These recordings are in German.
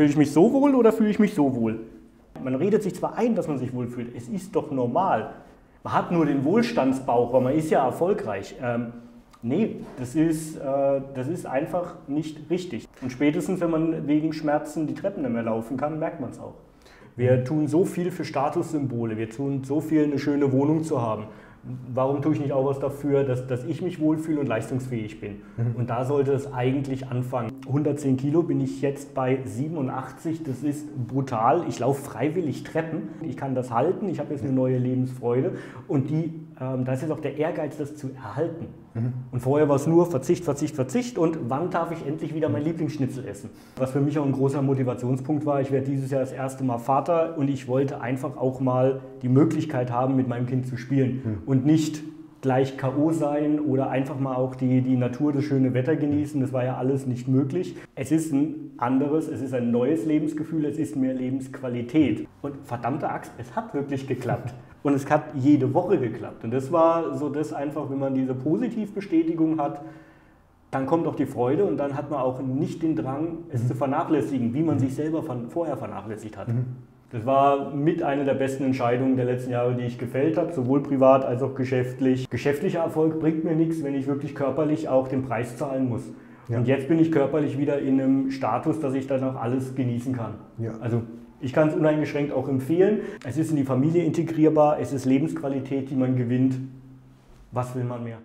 Fühle ich mich so wohl oder fühle ich mich so wohl? Man redet sich zwar ein, dass man sich wohlfühlt, es ist doch normal. Man hat nur den Wohlstandsbauch, weil man ist ja erfolgreich. Nee, das ist einfach nicht richtig. Und spätestens, wenn man wegen Schmerzen die Treppen nicht mehr laufen kann, merkt man es auch. Wir tun so viel für Statussymbole, wir tun so viel, eine schöne Wohnung zu haben. Warum tue ich nicht auch was dafür, dass ich mich wohlfühle und leistungsfähig bin? Und da sollte es eigentlich anfangen. 110 Kilo bin ich jetzt bei 87, das ist brutal. Ich laufe freiwillig Treppen, ich kann das halten, ich habe jetzt eine neue Lebensfreude. Und da ist jetzt auch der Ehrgeiz, das zu erhalten. Und vorher war es nur Verzicht, Verzicht, Verzicht und wann darf ich endlich wieder mein Lieblingsschnitzel essen? Was für mich auch ein großer Motivationspunkt war, ich werde dieses Jahr das erste Mal Vater und ich wollte einfach auch mal die Möglichkeit haben, mit meinem Kind zu spielen und nicht gleich K.O. sein oder einfach mal auch die Natur, das schöne Wetter genießen, das war ja alles nicht möglich. Es ist ein anderes, es ist ein neues Lebensgefühl, es ist mehr Lebensqualität und verdammte Axt, es hat wirklich geklappt. Und es hat jede Woche geklappt. Und das war so das einfach, wenn man diese Positivbestätigung hat, dann kommt auch die Freude und dann hat man auch nicht den Drang, es zu vernachlässigen, wie man sich selber vorher vernachlässigt hat. Das war mit einer der besten Entscheidungen der letzten Jahre, die ich gefällt habe, sowohl privat als auch geschäftlich. Geschäftlicher Erfolg bringt mir nichts, wenn ich wirklich körperlich auch den Preis zahlen muss. Ja. Und jetzt bin ich körperlich wieder in einem Status, dass ich dann auch alles genießen kann. Ja. Also ich kann es uneingeschränkt auch empfehlen. Es ist in die Familie integrierbar, es ist Lebensqualität, die man gewinnt. Was will man mehr?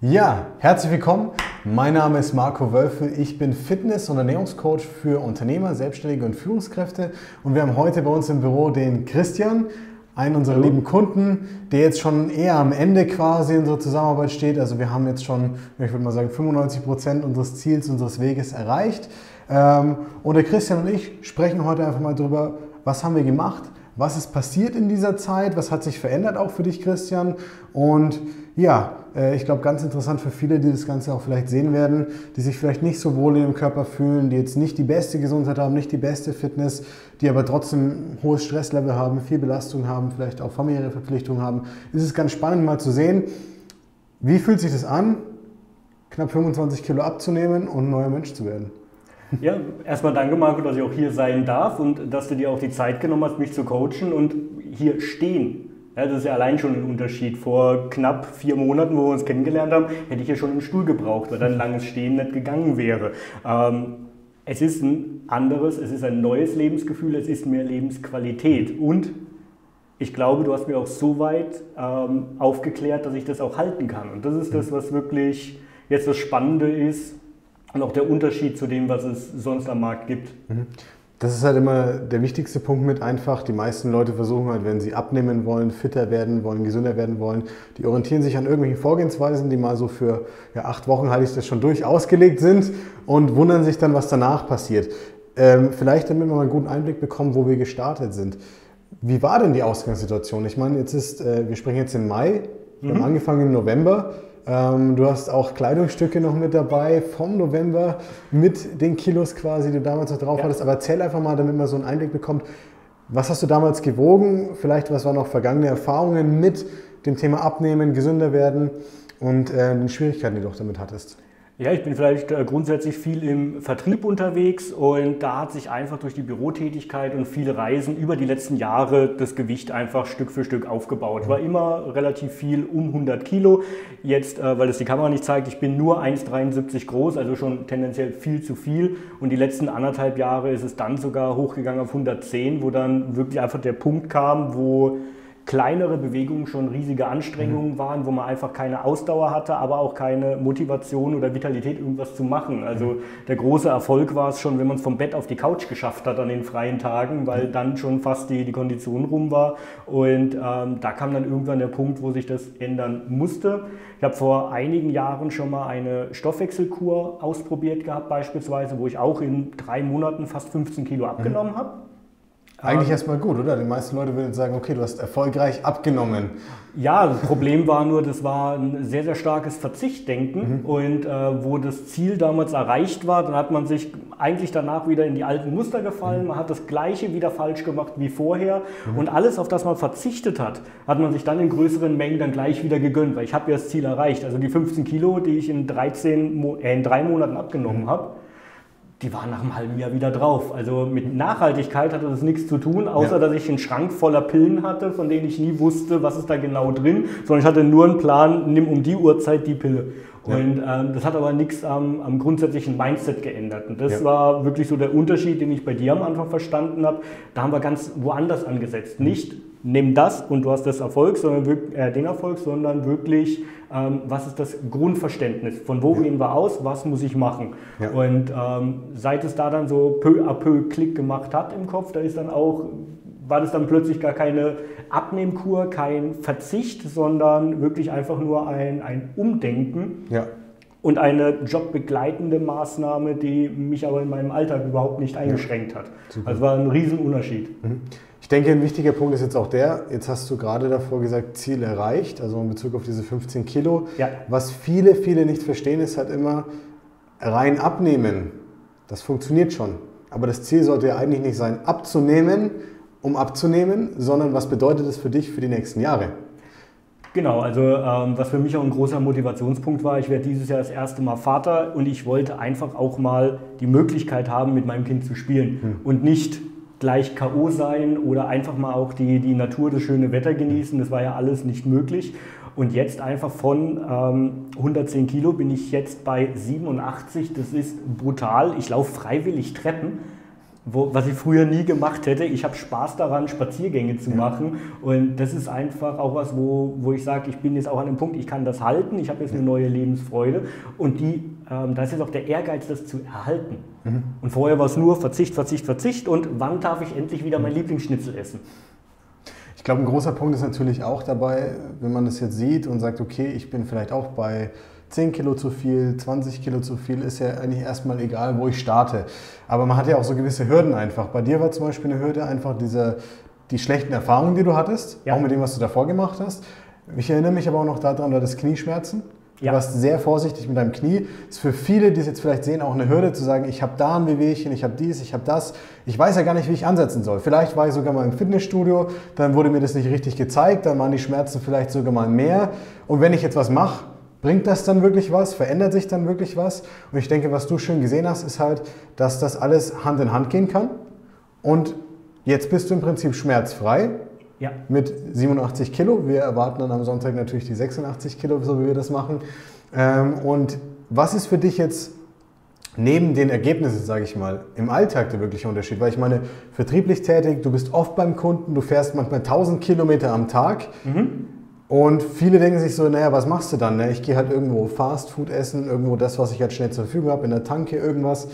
Ja, herzlich willkommen. Mein Name ist Marco Wölfel. Ich bin Fitness- und Ernährungscoach für Unternehmer, Selbstständige und Führungskräfte. Und wir haben heute bei uns im Büro den Christian, einen unserer lieben Kunden, der jetzt schon eher am Ende quasi in unserer Zusammenarbeit steht. Also wir haben jetzt schon, ich würde mal sagen, 95% unseres Ziels, unseres Weges erreicht. Und der Christian und ich sprechen heute einfach mal darüber, was haben wir gemacht, was ist passiert in dieser Zeit, was hat sich verändert auch für dich, Christian. Und ja, ich glaube, ganz interessant für viele, die das Ganze auch vielleicht sehen werden, die sich vielleicht nicht so wohl in ihrem Körper fühlen, die jetzt nicht die beste Gesundheit haben, nicht die beste Fitness, die aber trotzdem hohes Stresslevel haben, viel Belastung haben, vielleicht auch familiäre Verpflichtungen haben. Es ist ganz spannend mal zu sehen, wie fühlt sich das an, knapp 25 Kilo abzunehmen und ein neuer Mensch zu werden. Ja, erstmal danke Marco, dass ich auch hier sein darf und dass du dir auch die Zeit genommen hast, mich zu coachen und hier stehen. Ja, das ist ja allein schon ein Unterschied. Vor knapp 4 Monaten, wo wir uns kennengelernt haben, hätte ich ja schon einen Stuhl gebraucht, weil dann langes Stehen nicht gegangen wäre. Es ist ein anderes, es ist ein neues Lebensgefühl, es ist mehr Lebensqualität. Und ich glaube, du hast mir auch so weit aufgeklärt, dass ich das auch halten kann. Und das ist das, was wirklich jetzt das Spannende ist und auch der Unterschied zu dem, was es sonst am Markt gibt. Das ist halt immer der wichtigste Punkt mit einfach. Die meisten Leute versuchen halt, wenn sie abnehmen wollen, fitter werden wollen, gesünder werden wollen, die orientieren sich an irgendwelchen Vorgehensweisen, die mal so für 8 Wochen, halte ich das schon durch, ausgelegt sind und wundern sich dann, was danach passiert. Vielleicht, damit wir mal einen guten Einblick bekommen, wo wir gestartet sind. Wie war denn die Ausgangssituation? Ich meine, jetzt ist, wir sprechen jetzt im Mai, wir haben angefangen im November. Du hast auch Kleidungsstücke noch mit dabei vom November mit den Kilos quasi, die du damals noch drauf hattest. Aber erzähl einfach mal, damit man so einen Einblick bekommt, was hast du damals gewogen? Vielleicht, was waren noch vergangene Erfahrungen mit dem Thema Abnehmen, gesünder werden und den Schwierigkeiten, die du auch damit hattest? Ja, ich bin vielleicht grundsätzlich viel im Vertrieb unterwegs und da hat sich einfach durch die Bürotätigkeit und viele Reisen über die letzten Jahre das Gewicht einfach Stück für Stück aufgebaut. War immer relativ viel, um 100 Kilo. Jetzt, weil es die Kamera nicht zeigt, ich bin nur 1,73 groß, also schon tendenziell viel zu viel. Und die letzten 1,5 Jahre ist es dann sogar hochgegangen auf 110, wo dann wirklich einfach der Punkt kam, wo kleinere Bewegungen schon riesige Anstrengungen waren, wo man einfach keine Ausdauer hatte, aber auch keine Motivation oder Vitalität, irgendwas zu machen. Also der große Erfolg war es schon, wenn man es vom Bett auf die Couch geschafft hat an den freien Tagen, weil dann schon fast die Kondition rum war. Und da kam dann irgendwann der Punkt, wo sich das ändern musste. Ich habe vor einigen Jahren schon mal eine Stoffwechselkur ausprobiert gehabt beispielsweise, wo ich auch in 3 Monaten fast 15 Kilo abgenommen habe. Eigentlich erstmal gut, oder? Die meisten Leute würden sagen, okay, du hast erfolgreich abgenommen. Ja, das Problem war nur, das war ein sehr, sehr starkes Verzichtdenken. Mhm. Und wo das Ziel damals erreicht war, dann hat man sich eigentlich danach wieder in die alten Muster gefallen. Mhm. Man hat das Gleiche wieder falsch gemacht wie vorher. Mhm. Und alles, auf das man verzichtet hat, hat man sich dann in größeren Mengen dann gleich wieder gegönnt, weil ich habe ja das Ziel erreicht. Also die 15 Kilo, die ich in drei Monaten abgenommen mhm. habe, die waren nach einem halben Jahr wieder drauf. Also mit Nachhaltigkeit hatte das nichts zu tun, außer dass ich einen Schrank voller Pillen hatte, von denen ich nie wusste, was ist da genau drin, sondern ich hatte nur einen Plan, nimm um die Uhrzeit die Pille. Ja. Und das hat aber nichts am grundsätzlichen Mindset geändert. Und das war wirklich so der Unterschied, den ich bei dir am Anfang verstanden habe. Da haben wir ganz woanders angesetzt. Nicht, nimm das und du hast das Erfolg, sondern den Erfolg, sondern wirklich, was ist das Grundverständnis? Von wo gehen wir aus? Was muss ich machen? Ja. Und seit es da dann so peu à peu Klick gemacht hat im Kopf, da ist dann auch... war das dann plötzlich gar keine Abnehmkur, kein Verzicht, sondern wirklich einfach nur ein Umdenken und eine jobbegleitende Maßnahme, die mich aber in meinem Alltag überhaupt nicht eingeschränkt hat. Super. Also war ein Riesenunterschied. Ich denke, ein wichtiger Punkt ist jetzt auch der, jetzt hast du gerade davor gesagt, Ziel erreicht, also in Bezug auf diese 15 Kilo. Ja. Was viele, viele nicht verstehen, ist halt immer rein abnehmen. Das funktioniert schon. Aber das Ziel sollte ja eigentlich nicht sein, abzunehmen, um abzunehmen, sondern was bedeutet es für dich für die nächsten Jahre? Genau, also was für mich auch ein großer Motivationspunkt war, ich werde dieses Jahr das erste Mal Vater und ich wollte einfach auch mal die Möglichkeit haben, mit meinem Kind zu spielen und nicht gleich K.O. sein oder einfach mal auch die Natur, das schöne Wetter genießen, das war ja alles nicht möglich. Und jetzt einfach von 110 Kilo bin ich jetzt bei 87, das ist brutal, ich laufe freiwillig Treppen, was ich früher nie gemacht hätte. Ich habe Spaß daran, Spaziergänge zu machen und das ist einfach auch was, wo ich sage, ich bin jetzt auch an dem Punkt, ich kann das halten, ich habe jetzt eine neue Lebensfreude und da ist jetzt auch der Ehrgeiz, das zu erhalten. Und vorher war es nur Verzicht, Verzicht, Verzicht und wann darf ich endlich wieder mein Lieblingsschnitzel essen? Ich glaube, ein großer Punkt ist natürlich auch dabei, wenn man das jetzt sieht und sagt, okay, ich bin vielleicht auch bei 10 Kilo zu viel, 20 Kilo zu viel, ist ja eigentlich erstmal egal, wo ich starte. Aber man hat ja auch so gewisse Hürden einfach. Bei dir war zum Beispiel eine Hürde einfach die schlechten Erfahrungen, die du hattest, auch mit dem, was du davor gemacht hast. Ich erinnere mich aber auch noch daran, du hattest Knieschmerzen. Du warst sehr vorsichtig mit deinem Knie. Das ist für viele, die es jetzt vielleicht sehen, auch eine Hürde zu sagen, ich habe da ein Wehwehchen, ich habe dies, ich habe das. Ich weiß ja gar nicht, wie ich ansetzen soll. Vielleicht war ich sogar mal im Fitnessstudio, dann wurde mir das nicht richtig gezeigt, dann waren die Schmerzen vielleicht sogar mal mehr. Und wenn ich jetzt was mache, bringt das dann wirklich was? Verändert sich dann wirklich was? Und ich denke, was du schön gesehen hast, ist halt, dass das alles Hand in Hand gehen kann. Und jetzt bist du im Prinzip schmerzfrei mit 87 Kilo. Wir erwarten dann am Sonntag natürlich die 86 Kilo, so wie wir das machen. Und was ist für dich jetzt neben den Ergebnissen, sage ich mal, im Alltag der wirkliche Unterschied? Weil ich meine, vertrieblich tätig, du bist oft beim Kunden, du fährst manchmal 1000 Kilometer am Tag. Mhm. Und viele denken sich so, naja, was machst du dann? Ich gehe halt irgendwo Fast Food essen, irgendwo das, was ich halt schnell zur Verfügung habe, in der Tanke irgendwas.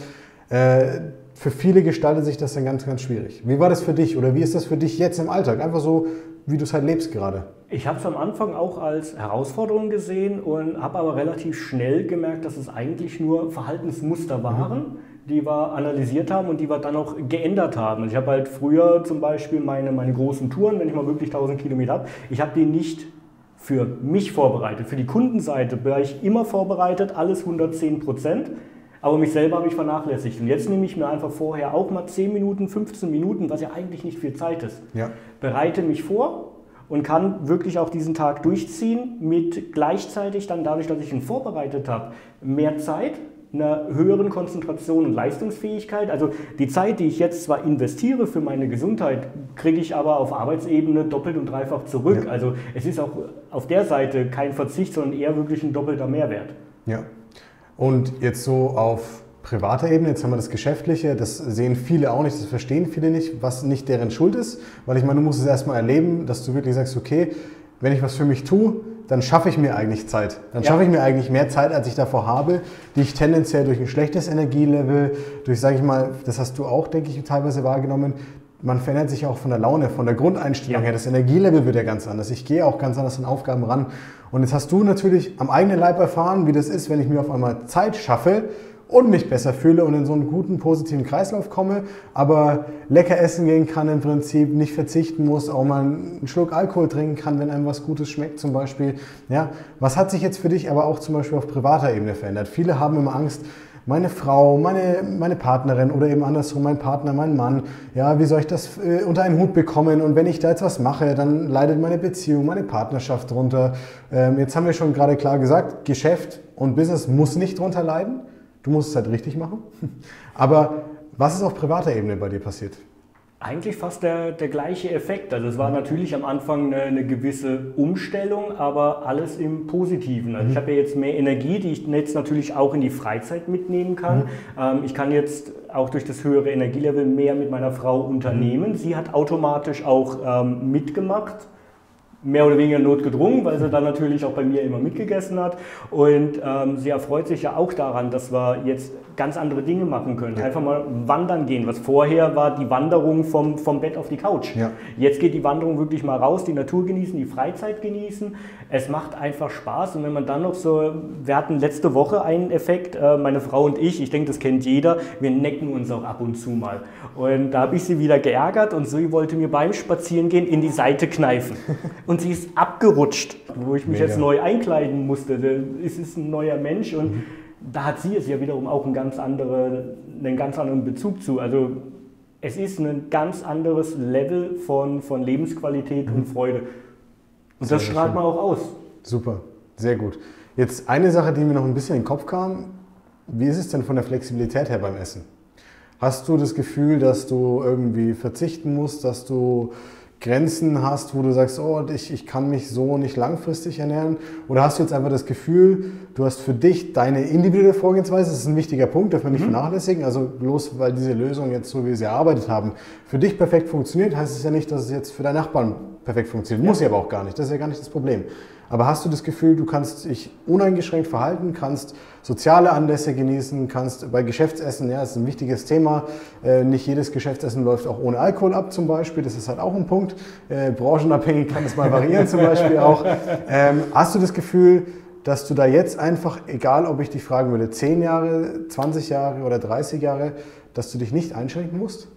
Für viele gestaltet sich das dann ganz, ganz schwierig. Wie war das für dich oder wie ist das für dich jetzt im Alltag? Einfach so, wie du es halt lebst gerade. Ich habe es am Anfang auch als Herausforderung gesehen und habe aber relativ schnell gemerkt, dass es eigentlich nur Verhaltensmuster waren, die wir analysiert haben und die wir dann auch geändert haben. Also ich habe halt früher zum Beispiel meine großen Touren, wenn ich mal wirklich 1000 Kilometer habe, ich habe die nicht für mich vorbereitet. Für die Kundenseite war ich immer vorbereitet, alles 110%, aber mich selber habe ich vernachlässigt. Und jetzt nehme ich mir einfach vorher auch mal 10 Minuten, 15 Minuten, was ja eigentlich nicht viel Zeit ist. Ja. Bereite mich vor und kann wirklich auch diesen Tag durchziehen mit gleichzeitig dann dadurch, dass ich ihn vorbereitet habe, mehr Zeit, einer höheren Konzentration und Leistungsfähigkeit. Also die Zeit, die ich jetzt zwar investiere für meine Gesundheit, kriege ich aber auf Arbeitsebene doppelt und dreifach zurück. Ja. Also es ist auch auf der Seite kein Verzicht, sondern eher wirklich ein doppelter Mehrwert. Ja. Und jetzt so auf privater Ebene, jetzt haben wir das Geschäftliche, das sehen viele auch nicht, das verstehen viele nicht, was nicht deren Schuld ist. Weil ich meine, du musst es erstmal erleben, dass du wirklich sagst, okay, wenn ich was für mich tue, dann schaffe ich mir eigentlich Zeit. Dann schaffe ich mir eigentlich mehr Zeit, als ich davor habe, die ich tendenziell durch ein schlechtes Energielevel, durch, sage ich mal, das hast du auch, denke ich, teilweise wahrgenommen, man verändert sich auch von der Laune, von der Grundeinstellung her. Das Energielevel wird ja ganz anders. Ich gehe auch ganz anders an Aufgaben ran. Und jetzt hast du natürlich am eigenen Leib erfahren, wie das ist, wenn ich mir auf einmal Zeit schaffe und mich besser fühle und in so einen guten, positiven Kreislauf komme, aber lecker essen gehen kann im Prinzip, nicht verzichten muss, auch mal einen Schluck Alkohol trinken kann, wenn einem was Gutes schmeckt zum Beispiel. Ja, was hat sich jetzt für dich aber auch zum Beispiel auf privater Ebene verändert? Viele haben immer Angst, meine Frau, meine Partnerin oder eben andersrum, mein Partner, mein Mann, ja, wie soll ich das unter einen Hut bekommen? Und wenn ich da jetzt was mache, dann leidet meine Beziehung, meine Partnerschaft drunter. Jetzt haben wir schon gerade klar gesagt, Geschäft und Business muss nicht drunter leiden. Du musst es halt richtig machen. Aber was ist auf privater Ebene bei dir passiert? Eigentlich fast der gleiche Effekt. Also es war natürlich am Anfang eine gewisse Umstellung, aber alles im Positiven. Also ich habe ja jetzt mehr Energie, die ich jetzt natürlich auch in die Freizeit mitnehmen kann. Ich kann jetzt auch durch das höhere Energielevel mehr mit meiner Frau unternehmen. Sie hat automatisch auch mitgemacht. Mehr oder weniger notgedrungen, weil sie dann natürlich auch bei mir immer mitgegessen hat. Und sie erfreut sich ja auch daran, dass wir jetzt ganz andere Dinge machen können. Ja. Einfach mal wandern gehen. Was vorher war die Wanderung vom Bett auf die Couch. Ja. Jetzt geht die Wanderung wirklich mal raus, die Natur genießen, die Freizeit genießen. Es macht einfach Spaß. Und wenn man dann noch so, wir hatten letzte Woche einen Effekt, meine Frau und ich denke, das kennt jeder, wir necken uns auch ab und zu mal. Und da habe ich sie wieder geärgert und sie wollte mir beim Spazierengehen in die Seite kneifen. Und sie ist abgerutscht, wo ich mich jetzt neu einkleiden musste. Es ist ein neuer Mensch und da hat sie es ja wiederum auch einen ganz anderen Bezug zu. Also es ist ein ganz anderes Level von Lebensqualität und Freude. Und das strahlt man auch aus. Super, sehr gut. Jetzt eine Sache, die mir noch ein bisschen in den Kopf kam. Wie ist es denn von der Flexibilität her beim Essen? Hast du das Gefühl, dass du irgendwie verzichten musst, dass du Grenzen hast, wo du sagst, oh, ich kann mich so nicht langfristig ernähren? Oder hast du jetzt einfach das Gefühl, du hast für dich deine individuelle Vorgehensweise, das ist ein wichtiger Punkt, darf man nicht vernachlässigen, also bloß weil diese Lösung jetzt so, wie wir sie erarbeitet haben, für dich perfekt funktioniert, heißt es ja nicht, dass es jetzt für deinen Nachbarn perfekt funktioniert. Muss sie aber auch gar nicht, das ist ja gar nicht das Problem. Aber hast du das Gefühl, du kannst dich uneingeschränkt verhalten, kannst soziale Anlässe genießen, kannst bei Geschäftsessen, ja, das ist ein wichtiges Thema, nicht jedes Geschäftsessen läuft auch ohne Alkohol ab zum Beispiel, das ist halt auch ein Punkt, branchenabhängig kann es mal variieren zum Beispiel auch. Hast du das Gefühl, dass du da jetzt einfach, egal ob ich dich fragen würde, 10 Jahre, 20 Jahre oder 30 Jahre, dass du dich nicht einschränken musst?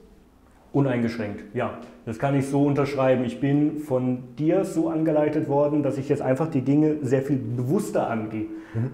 Uneingeschränkt, ja. Das kann ich so unterschreiben. Ich bin von dir so angeleitet worden, dass ich jetzt einfach die Dinge sehr viel bewusster angehe.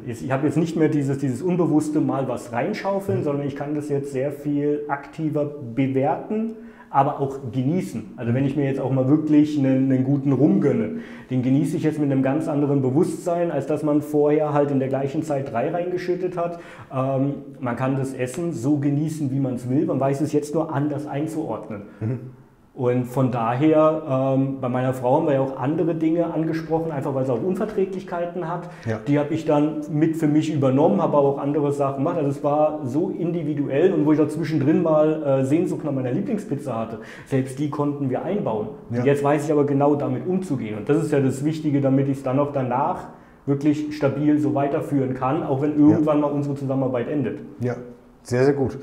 Ich habe jetzt nicht mehr dieses unbewusste Mal was reinschaufeln, sondern ich kann das jetzt sehr viel aktiver bewerten, aber auch genießen. Also wenn ich mir jetzt auch mal wirklich einen guten Rum gönne, den genieße ich jetzt mit einem ganz anderen Bewusstsein, als dass man vorher halt in der gleichen Zeit 3 reingeschüttet hat. Man kann das Essen so genießen, wie man es will. Man weiß es jetzt nur anders einzuordnen. Und von daher, bei meiner Frau haben wir ja auch andere Dinge angesprochen, einfach weil sie auch Unverträglichkeiten hat. Ja. Die habe ich dann mit für mich übernommen, habe aber auch andere Sachen gemacht. Also es war so individuell und wo ich auch zwischendrin mal Sehnsucht nach meiner Lieblingspizza hatte, selbst die konnten wir einbauen. Ja. Jetzt weiß ich aber genau damit umzugehen und das ist ja das Wichtige, damit ich es dann auch danach wirklich stabil so weiterführen kann, auch wenn irgendwann mal unsere Zusammenarbeit endet. Ja, sehr, sehr gut.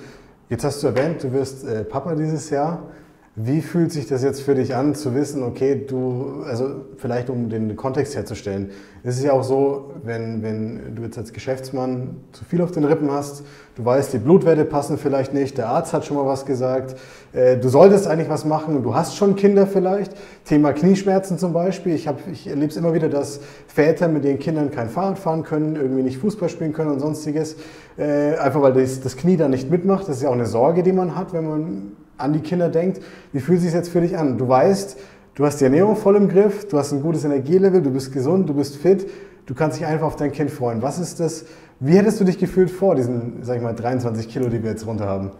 Jetzt hast du erwähnt, du wirst Papa dieses Jahr. Wie fühlt sich das jetzt für dich an, zu wissen, okay, du, also vielleicht um den Kontext herzustellen, es ist ja auch so, wenn du jetzt als Geschäftsmann zu viel auf den Rippen hast, du weißt, die Blutwerte passen vielleicht nicht, der Arzt hat schon mal was gesagt, du solltest eigentlich was machen, du hast schon Kinder vielleicht, Thema Knieschmerzen zum Beispiel, ich erlebe es immer wieder, dass Väter mit ihren Kindern kein Fahrrad fahren können, irgendwie nicht Fußball spielen können und sonstiges, einfach weil das Knie da nicht mitmacht, das ist ja auch eine Sorge, die man hat, wenn man an die Kinder denkt. Wie fühlt es sich jetzt für dich an? Du weißt, du hast die Ernährung voll im Griff, du hast ein gutes Energielevel, du bist gesund, du bist fit, du kannst dich einfach auf dein Kind freuen. Was ist das? Wie hättest du dich gefühlt vor diesen, sag ich mal, 23 Kilo, die wir jetzt runter haben?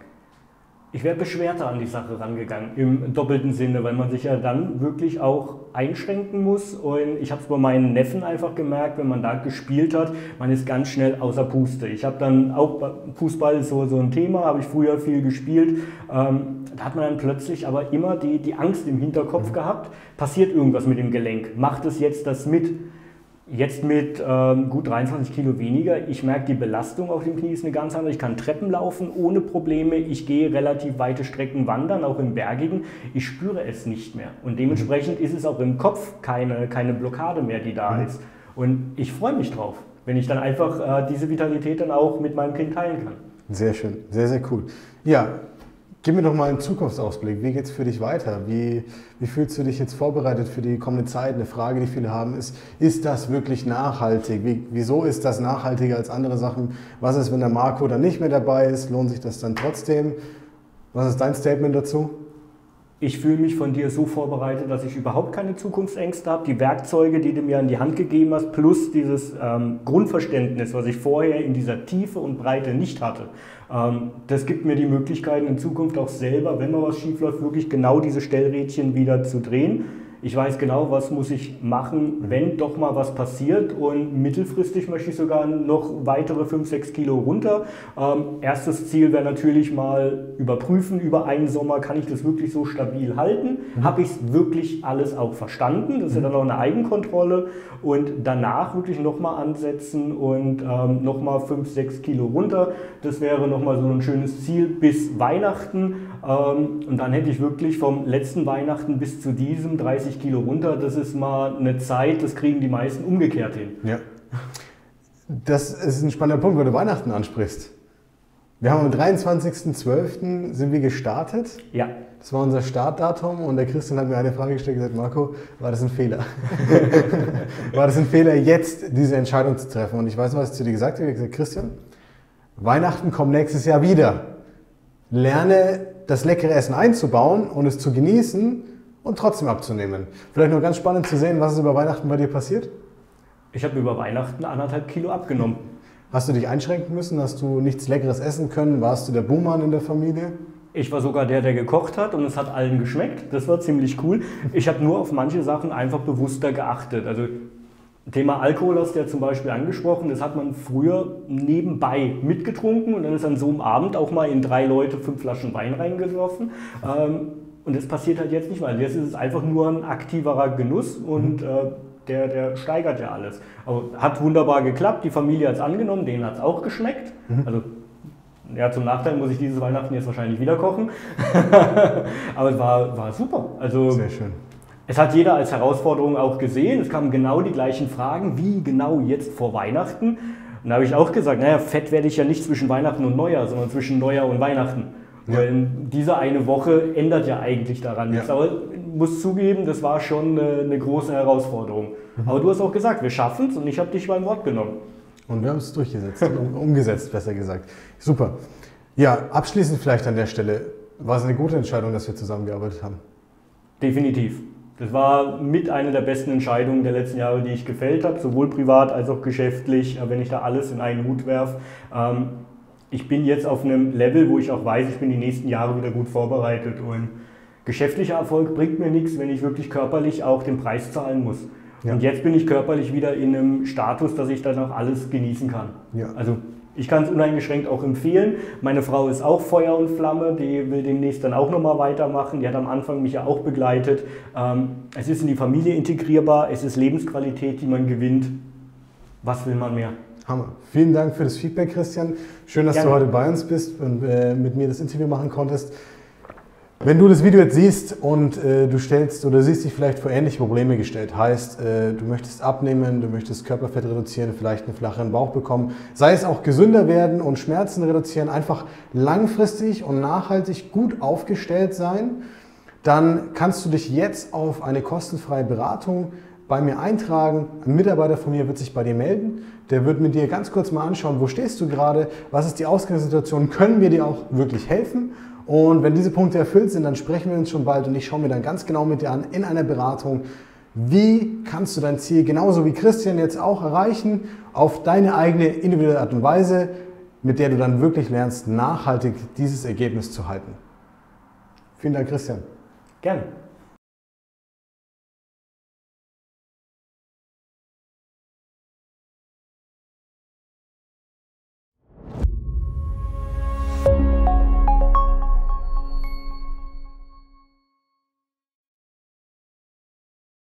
Ich wäre beschwerter an die Sache rangegangen, im doppelten Sinne, weil man sich ja dann wirklich auch einschränken muss. Und ich habe es bei meinen Neffen einfach gemerkt, wenn man da gespielt hat, man ist ganz schnell außer Puste. Ich habe dann auch, Fußball ist so ein Thema, habe ich früher viel gespielt. Da hat man dann plötzlich aber immer die Angst im Hinterkopf gehabt, passiert irgendwas mit dem Gelenk, macht es jetzt das mit? Jetzt mit gut 23 Kilo weniger, ich merke, die Belastung auf dem Knie ist eine ganz andere. Ich kann Treppen laufen ohne Probleme, ich gehe relativ weite Strecken wandern, auch im Bergigen. Ich spüre es nicht mehr und dementsprechend ist es auch im Kopf keine Blockade mehr, die da ist. Und ich freue mich drauf, wenn ich dann einfach diese Vitalität dann auch mit meinem Kind teilen kann. Sehr schön, sehr, sehr cool. Ja, gib mir doch mal einen Zukunftsausblick. Wie geht es für dich weiter? Wie fühlst du dich jetzt vorbereitet für die kommende Zeit? Eine Frage, die viele haben, ist, ist das wirklich nachhaltig? Wieso ist das nachhaltiger als andere Sachen? Was ist, wenn der Marco dann nicht mehr dabei ist? Lohnt sich das dann trotzdem? Was ist dein Statement dazu? Ich fühle mich von dir so vorbereitet, dass ich überhaupt keine Zukunftsängste habe. Die Werkzeuge, die du mir an die Hand gegeben hast, plus dieses Grundverständnis, was ich vorher in dieser Tiefe und Breite nicht hatte, das gibt mir die Möglichkeiten in Zukunft auch selber, wenn mal was schiefläuft, wirklich genau diese Stellrädchen wieder zu drehen. Ich weiß genau, was muss ich machen, wenn doch mal was passiert, und mittelfristig möchte ich sogar noch weitere 5-6 Kilo runter. Erstes Ziel wäre natürlich mal überprüfen, über einen Sommer, kann ich das wirklich so stabil halten? Habe ich es wirklich alles auch verstanden? Das ist ja dann auch eine Eigenkontrolle, und danach wirklich nochmal ansetzen und nochmal 5-6 Kilo runter. Das wäre nochmal so ein schönes Ziel bis Weihnachten, und dann hätte ich wirklich vom letzten Weihnachten bis zu diesem 30 Kilo runter. Das ist mal eine Zeit, das kriegen die meisten umgekehrt hin. Ja. Das ist ein spannender Punkt, weil du Weihnachten ansprichst. Wir haben am 23.12. sind wir gestartet. Ja. Das war unser Startdatum, und der Christian hat mir eine Frage gestellt und gesagt, Marco, war das ein Fehler? War das ein Fehler, jetzt diese Entscheidung zu treffen? Und ich weiß noch, was ich zu dir gesagt habe. Ich habe gesagt, Christian, Weihnachten kommt nächstes Jahr wieder. Lerne, das leckere Essen einzubauen und es zu genießen, und trotzdem abzunehmen. Vielleicht noch ganz spannend zu sehen, was ist über Weihnachten bei dir passiert? Ich habe über Weihnachten 1,5 Kilo abgenommen. Hast du dich einschränken müssen? Hast du nichts Leckeres essen können? Warst du der Buhmann in der Familie? Ich war sogar der gekocht hat, und es hat allen geschmeckt. Das war ziemlich cool. Ich habe nur auf manche Sachen einfach bewusster geachtet. Also Thema Alkohol hast du ja zum Beispiel angesprochen, das hat man früher nebenbei mitgetrunken, und dann ist an so einem Abend auch mal in 3 Leute 5 Flaschen Wein reingesoffen. Und das passiert halt jetzt nicht, weil jetzt ist es einfach nur ein aktiverer Genuss, und der steigert ja alles. Aber hat wunderbar geklappt, die Familie hat es angenommen, denen hat es auch geschmeckt. Also ja, zum Nachteil muss ich dieses Weihnachten jetzt wahrscheinlich wieder kochen. Aber es war super. Also, sehr schön. Es hat jeder als Herausforderung auch gesehen. Es kamen genau die gleichen Fragen, wie genau jetzt vor Weihnachten. Und da habe ich auch gesagt, naja, fett werde ich ja nicht zwischen Weihnachten und Neujahr, sondern zwischen Neujahr und Weihnachten. Ja. Weil diese eine Woche ändert ja eigentlich daran nichts. Ja. Aber ich muss zugeben, das war schon eine große Herausforderung. Aber du hast auch gesagt, wir schaffen es, und ich habe dich beim Wort genommen. Und wir haben es durchgesetzt, umgesetzt besser gesagt. Super. Ja, abschließend vielleicht an der Stelle, war es eine gute Entscheidung, dass wir zusammengearbeitet haben? Definitiv. Das war mit einer der besten Entscheidungen der letzten Jahre, die ich gefällt habe, sowohl privat als auch geschäftlich, wenn ich da alles in einen Hut werfe. Ich bin jetzt auf einem Level, wo ich auch weiß, ich bin die nächsten Jahre wieder gut vorbereitet, und geschäftlicher Erfolg bringt mir nichts, wenn ich wirklich körperlich auch den Preis zahlen muss. Ja. Und jetzt bin ich körperlich wieder in einem Status, dass ich dann auch alles genießen kann. Ja. Also ich kann es uneingeschränkt auch empfehlen. Meine Frau ist auch Feuer und Flamme, die will demnächst dann auch nochmal weitermachen. Die hat am Anfang mich ja auch begleitet. Es ist in die Familie integrierbar, es ist Lebensqualität, die man gewinnt. Was will man mehr? Hammer. Vielen Dank für das Feedback, Christian. Schön, dass du heute bei uns bist und mit mir das Interview machen konntest. Wenn du das Video jetzt siehst und du stellst oder siehst dich vielleicht vor ähnliche Probleme gestellt, heißt, du möchtest abnehmen, du möchtest Körperfett reduzieren, vielleicht einen flacheren Bauch bekommen, sei es auch gesünder werden und Schmerzen reduzieren, einfach langfristig und nachhaltig gut aufgestellt sein, dann kannst du dich jetzt auf eine kostenfreie Beratung bei mir eintragen. Ein Mitarbeiter von mir wird sich bei dir melden. Der wird mit dir ganz kurz mal anschauen, wo stehst du gerade, was ist die Ausgangssituation, können wir dir auch wirklich helfen? Und wenn diese Punkte erfüllt sind, dann sprechen wir uns schon bald, und ich schaue mir dann ganz genau mit dir an in einer Beratung, wie kannst du dein Ziel genauso wie Christian jetzt auch erreichen, auf deine eigene individuelle Art und Weise, mit der du dann wirklich lernst, nachhaltig dieses Ergebnis zu halten. Vielen Dank, Christian. Gerne.